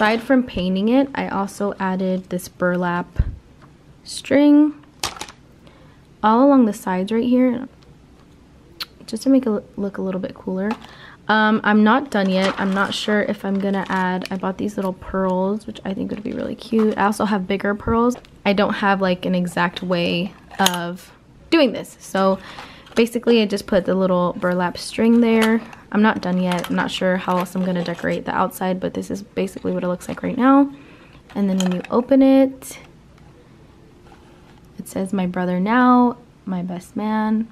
aside from painting it, I also added this burlap string all along the sides right here, just to make it look a little bit cooler. I'm not done yet. I'm not sure if I'm gonna add, I bought these little pearls, which I think would be really cute. I also have bigger pearls. I don't have like an exact way of doing this. So basically I just put the little burlap string there. I'm not done yet. I'm not sure how else I'm gonna decorate the outside, but this is basically what it looks like right now. And then when you open it, it says "My brother now, my best man."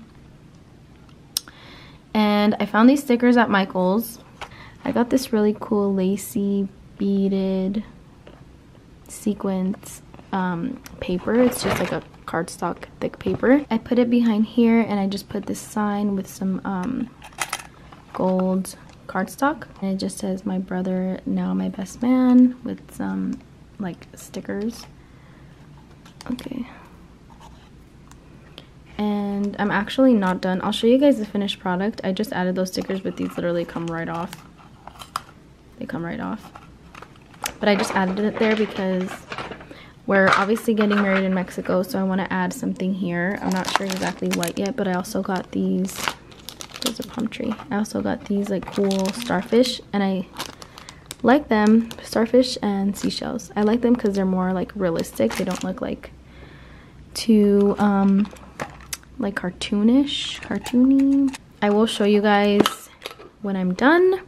And I found these stickers at Michael's. I got this really cool lacy beaded sequence paper. It's just like a cardstock thick paper. I put it behind here and I just put this sign with some gold cardstock. And it just says "My brother now, my best man" with some like stickers. Okay. And I'm actually not done. I'll show you guys the finished product. I just added those stickers, but these literally come right off. They come right off. But I just added it there because we're obviously getting married in Mexico, so I want to add something here. I'm not sure exactly what yet, but I also got these. There's a palm tree. I also got these like cool starfish, and I like them. Starfish and seashells. I like them because they're more like realistic. They don't look like too like cartoony. I will show you guys when I'm done.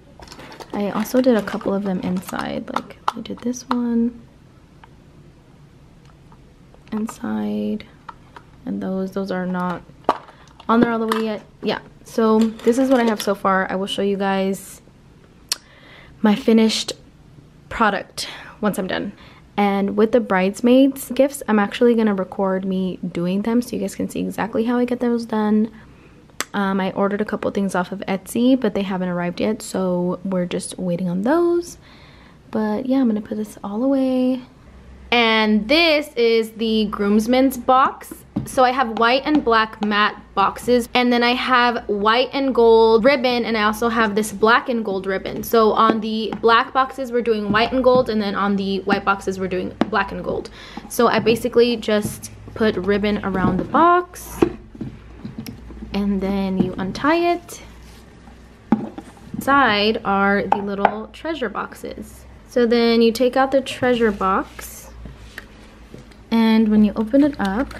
I also did a couple of them inside. Like I did this one inside, and those are not on there all the way yet. Yeah, so this is what I have so far. I will show you guys my finished product once I'm done. And with the bridesmaids gifts, I'm actually going to record me doing them so you guys can see exactly how I get those done. I ordered a couple things off of Etsy, but they haven't arrived yet, so we're just waiting on those. But yeah, I'm going to put this all away. And this is the groomsmen's box. So I have white and black matte boxes, and then I have white and gold ribbon, and I also have this black and gold ribbon. So on the black boxes we're doing white and gold, and then on the white boxes we're doing black and gold. So I basically just put ribbon around the box, and then you untie it. Inside are the little treasure boxes. So then you take out the treasure box, and when you open it up,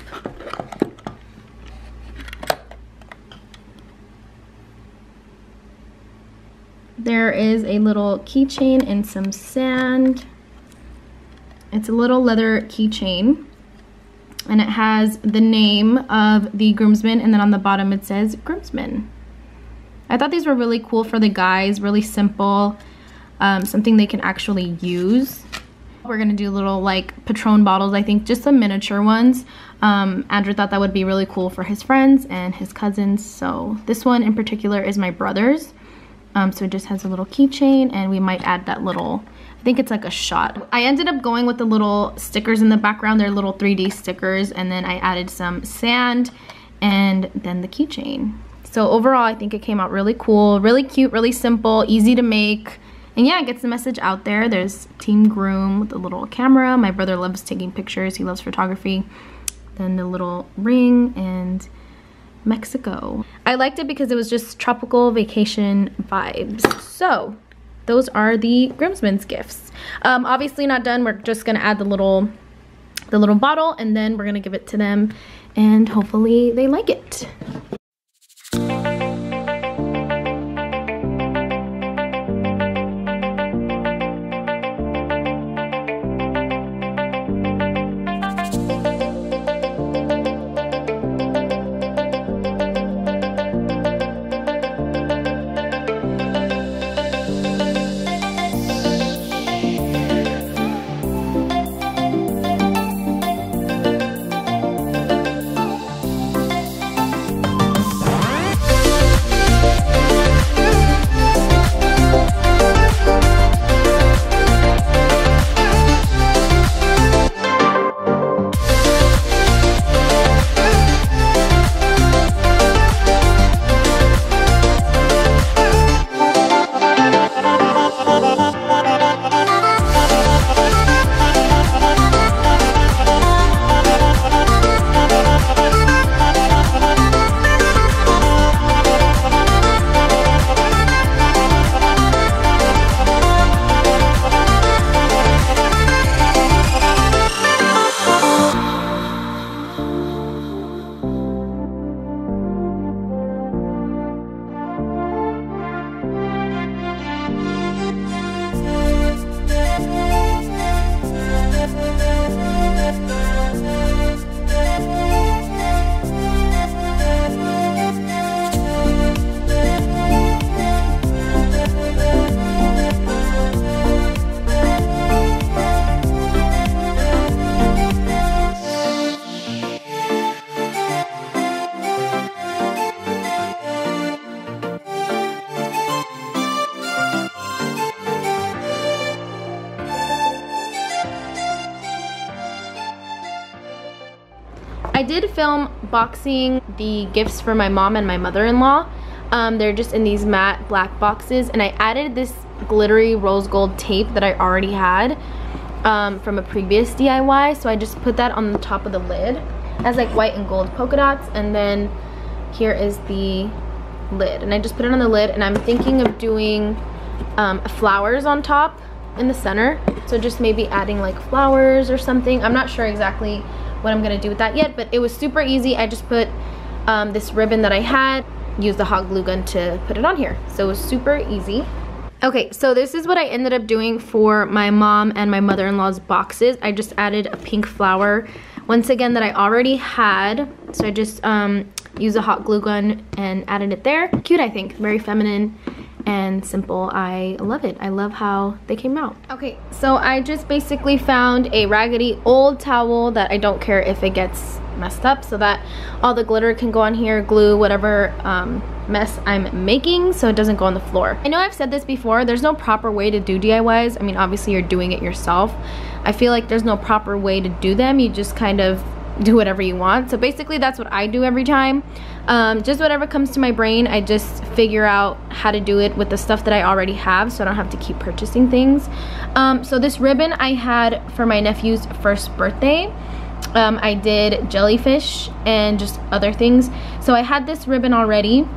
there is a little keychain and some sand. It's a little leather keychain, and it has the name of the groomsman, and then on the bottom it says groomsman. I thought these were really cool for the guys, really simple, something they can actually use. We're gonna do little like Patron bottles, I think, just some miniature ones. Andrew thought that would be really cool for his friends and his cousins, so this one in particular is my brother's. So it just has a little keychain, and we might add that little, I think it's like a shot. I ended up going with the little stickers in the background. They're little 3D stickers, and then I added some sand and then the keychain. So overall, I think it came out really cool, really cute, really simple, easy to make. And yeah, it gets the message out there. There's Team Groom with a little camera. My brother loves taking pictures. He loves photography. Then the little ring and Mexico. I liked it because it was just tropical vacation vibes. So those are the groomsmen's gifts. Obviously not done. We're just going to add the little bottle, and then we're going to give it to them, and hopefully they like it. I did film boxing the gifts for my mom and my mother-in-law. They're just in these matte black boxes, and I added this glittery rose gold tape that I already had from a previous DIY, so I just put that on the top of the lid as like white and gold polka dots, and then here is the lid, and I just put it on the lid, and I'm thinking of doing flowers on top in the center, so just maybe adding like flowers or something. I'm not sure exactly what I'm gonna do with that yet, but it was super easy. I just put this ribbon that I had, used the hot glue gun to put it on here, so it was super easy. Okay, so this is what I ended up doing for my mom and my mother-in-law's boxes. I just added a pink flower once again that I already had, so I just used a hot glue gun and added it there. Cute, I think, very feminine and simple. I love it. I love how they came out. Okay, so I just basically found a raggedy old towel that I don't care if it gets messed up, so that all the glitter can go on here, glue, whatever mess I'm making, so it doesn't go on the floor. I know I've said this before, there's no proper way to do DIYs. I mean, obviously you're doing it yourself. I feel like there's no proper way to do them. You just kind of do whatever you want. So basically that's what I do every time. Just whatever comes to my brain, I just figure out how to do it with the stuff that I already have, so I don't have to keep purchasing things. So this ribbon I had for my nephew's first birthday. I did jellyfish and just other things. So I had this ribbon already,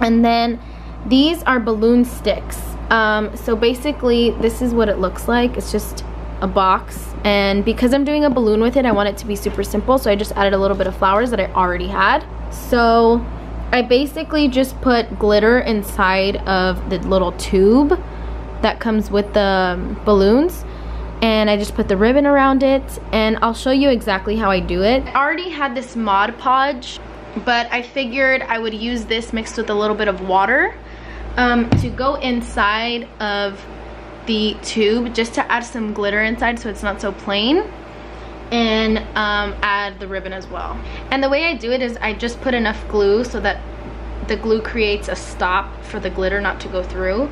and then these are balloon sticks. So basically this is what it looks like. It's just a box, and because I'm doing a balloon with it, I want it to be super simple, so I just added a little bit of flowers that I already had. So I basically just put glitter inside of the little tube that comes with the balloons, and I just put the ribbon around it, and I'll show you exactly how I do it. I already had this Mod Podge, but I figured I would use this mixed with a little bit of water to go inside of the tube, just to add some glitter inside so it's not so plain, and add the ribbon as well. And the way I do it is I just put enough glue so that the glue creates a stop for the glitter not to go through.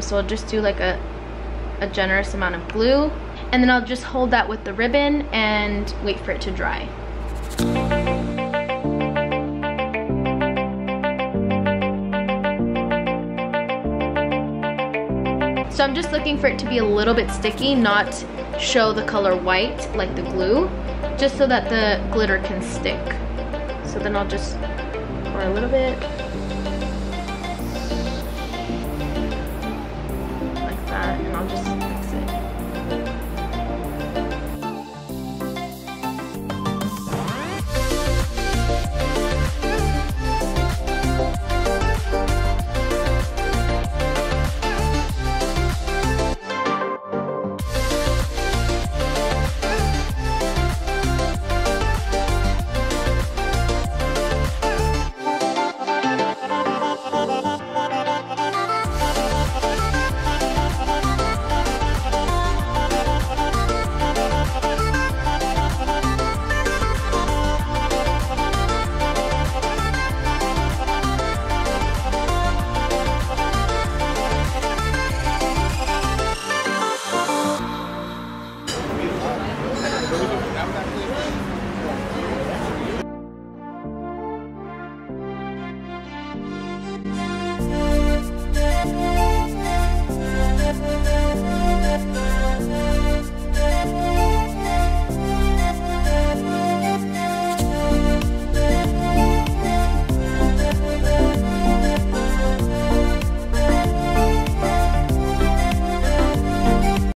So I'll just do like a generous amount of glue, and then I'll just hold that with the ribbon and wait for it to dry. So I'm just looking for it to be a little bit sticky, not show the color white like the glue, just so that the glitter can stick. So then I'll just pour a little bit, like that, and I'll just mix